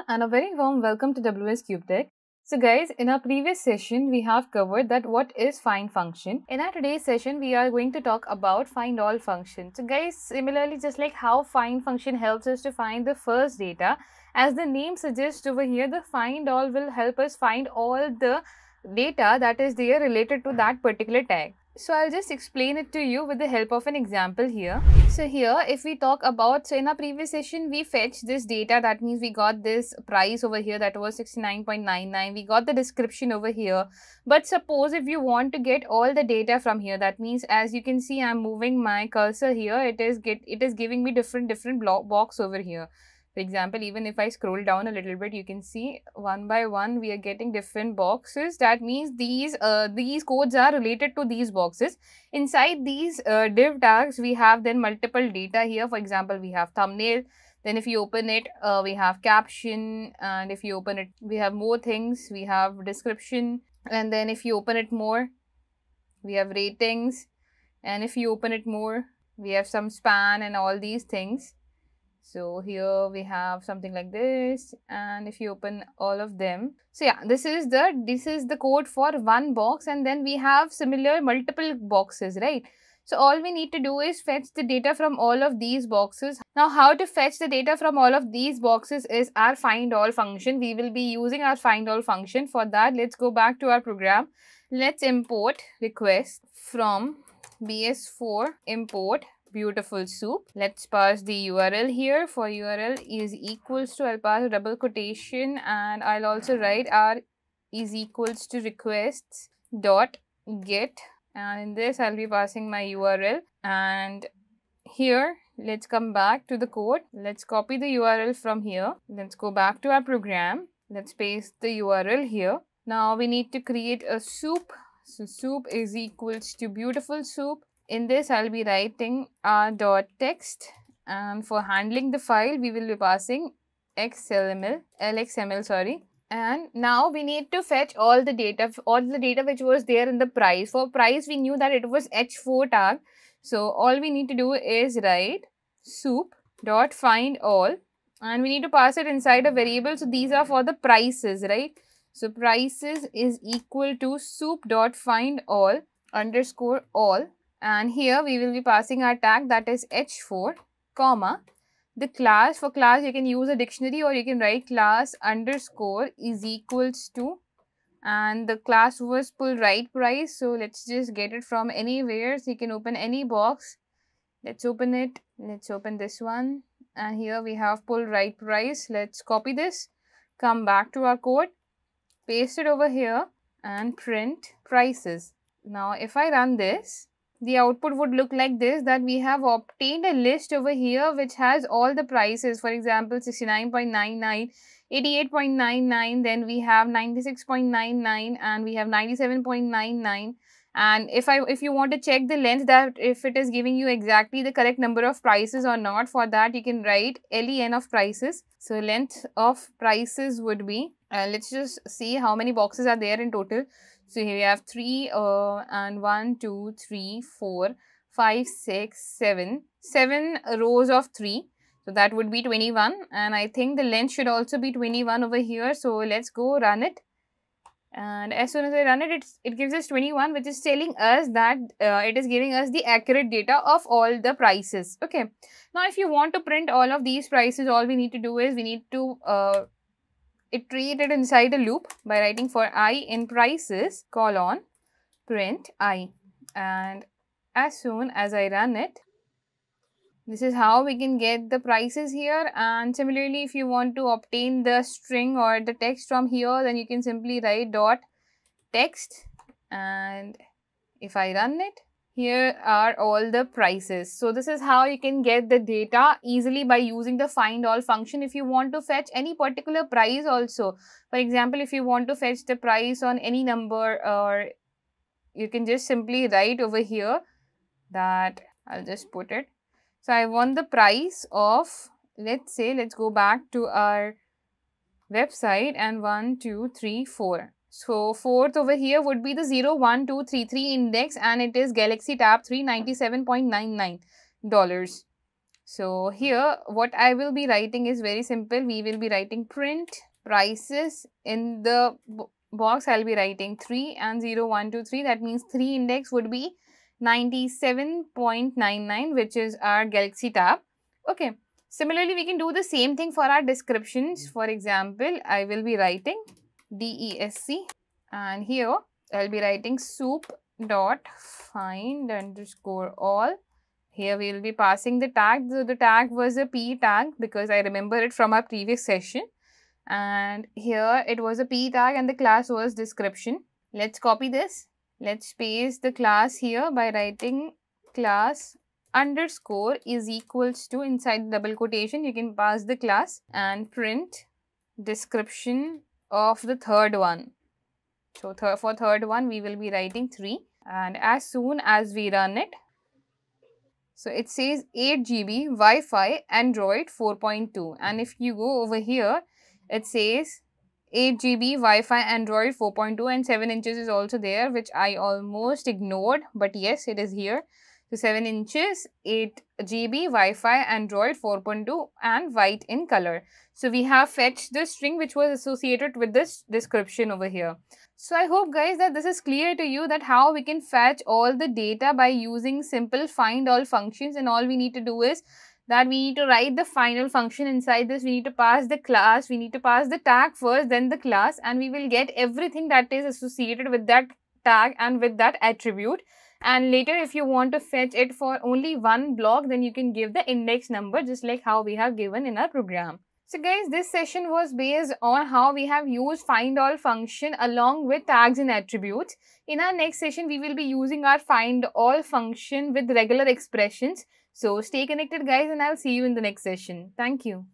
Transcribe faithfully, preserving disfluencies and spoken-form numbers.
everyone and a very warm welcome to W S Cube Tech. So guys, in our previous session we have covered that what is find function. In our today's session we are going to talk about find all function. So guys, similarly just like how find function helps us to find the first data, as the name suggests over here, the find all will help us find all the data that is there related to that particular tag. So I'll just explain it to you with the help of an example here. So here if we talk about, so in our previous session we fetched this data, that means we got this price over here that was sixty-nine ninety-nine, we got the description over here. But suppose if you want to get all the data from here, that means as you can see I'm moving my cursor here, it is get it is giving me different different block box over here. For example, even if I scroll down a little bit, you can see one by one we are getting different boxes. That means these uh, these codes are related to these boxes. Inside these uh, div tags, we have then multiple data here. For example, we have thumbnail. Then if you open it, uh, we have caption. And if you open it, we have more things. We have description. And then if you open it more, we have ratings. And if you open it more, we have some span and all these things. So here we have something like this, and if you open all of them, so yeah, this is the this is the code for one box, and then we have similar multiple boxes, right? So all we need to do is fetch the data from all of these boxes. Now how to fetch the data from all of these boxes is our find all function. We will be using our find all function. For that, let's go back to our program. Let's import request from B S four, import Beautiful Soup. Let's pass the U R L here. For U R L is equals to, I'll pass double quotation, and I'll also write r is equals to requests dot get, and in this I'll be passing my U R L. And here let's come back to the code. Let's copy the U R L from here. Let's go back to our program. Let's paste the U R L here. Now we need to create a soup. So soup is equals to Beautiful Soup. In this, I'll be writing r.text, and for handling the file, we will be passing xml, lxml, sorry. And now we need to fetch all the data, all the data which was there in the price. For price, we knew that it was H four tag. So all we need to do is write soup.findAll, and we need to pass it inside a variable. So these are for the prices, right? So prices is equal to soup.findAll underscore all. And here we will be passing our tag, that is H four, comma, the class. For class, you can use a dictionary or you can write class underscore is equals to, and the class was pull right price. So let's just get it from anywhere. So you can open any box. Let's open it. Let's open this one. And here we have pull right price. Let's copy this, come back to our code, paste it over here and print prices. Now, if I run this, the output would look like this, that we have obtained a list over here which has all the prices. For example, sixty-nine ninety-nine, eighty-eight ninety-nine, then we have ninety-six ninety-nine, and we have ninety-seven ninety-nine. And if I if you want to check the length, that if it is giving you exactly the correct number of prices or not, for that you can write len of prices. So length of prices would be, uh, let's just see how many boxes are there in total. So here we have three uh, and one, two, three, four, five, six, seven, seven rows of three. So that would be twenty-one, and I think the length should also be twenty-one over here. So let's go run it. And as soon as I run it, it's, it gives us twenty-one, which is telling us that uh, it is giving us the accurate data of all the prices. Okay. Now, if you want to print all of these prices, all we need to do is we need to uh, iterate it inside a loop by writing for I in prices, colon, print I. And as soon as I run it, this is how we can get the prices here. And similarly, if you want to obtain the string or the text from here, then you can simply write dot text. And if I run it, here are all the prices. So this is how you can get the data easily by using the find all function. If you want to fetch any particular price also, for example, if you want to fetch the price on any number, or you can just simply write over here that I'll just put it. So I want the price of, let's say, let's go back to our website, and one, two, three, four. So fourth over here would be the zero, one, two, three, three index, and it is Galaxy Tab three ninety-seven ninety-nine dollars. So here what I will be writing is very simple. We will be writing print prices. In the box I'll be writing three and zero, one, two, three. That means three index would be ninety-seven point nine nine, which is our Galaxy tab. Okay. Similarly, we can do the same thing for our descriptions. For example, I will be writing D E S C, and here I'll be writing soup dot find underscore all. Here we will be passing the tag. So the tag was a P tag because I remember it from our previous session. And here it was a P tag and the class was description. Let's copy this. Let's paste the class here by writing class underscore is equals to, inside double quotation you can pass the class, and print description of the third one. So th for third one we will be writing three, and as soon as we run it, so it says eight G B Wi-Fi Android four point two, and if you go over here it says eight G B Wi-Fi Android four point two, and seven inches is also there, which I almost ignored, but yes, it is here. So seven inches, eight G B Wi-Fi Android four point two, and white in color. So we have fetched the string which was associated with this description over here. So I hope guys that this is clear to you, that how we can fetch all the data by using simple find all functions, and all we need to do is that we need to write the final function. Inside this we need to pass the class, we need to pass the tag first, then the class, and we will get everything that is associated with that tag and with that attribute. And later if you want to fetch it for only one block, then you can give the index number, just like how we have given in our program. So guys, this session was based on how we have used find all function along with tags and attributes. In our next session we will be using our find all function with regular expressions. So stay connected guys, and I'll see you in the next session. Thank you.